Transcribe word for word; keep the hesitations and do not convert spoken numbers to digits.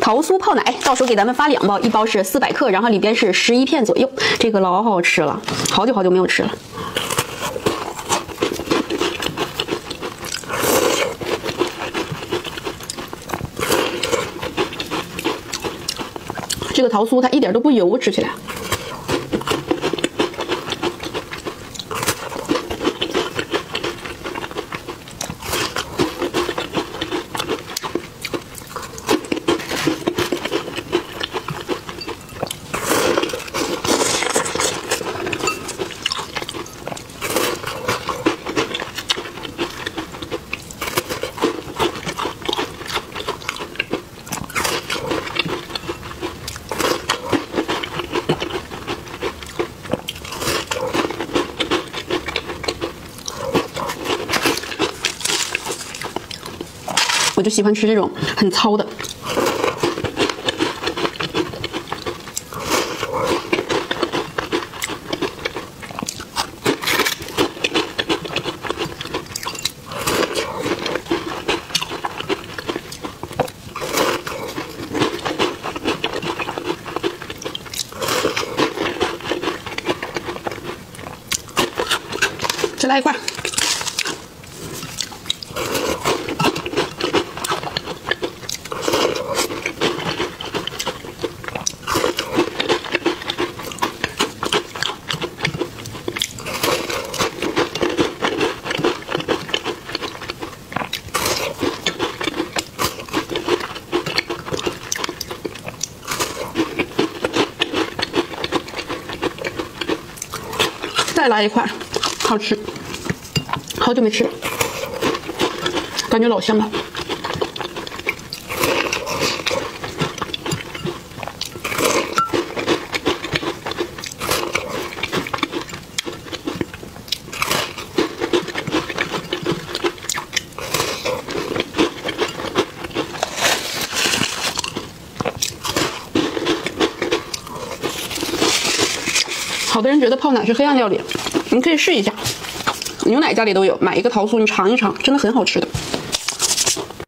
桃酥泡奶，到时候给咱们发两包，一包是四百克，然后里边是十一片左右，这个老好吃了，好久好久没有吃了。 这个桃酥它一点都不油，吃起来。我就喜欢吃这种很糙的。 再来一块，好吃，好久没吃，感觉老香了。 好多人觉得泡奶是黑暗料理，你可以试一下。牛奶家里都有，买一个桃酥，你尝一尝，真的很好吃的。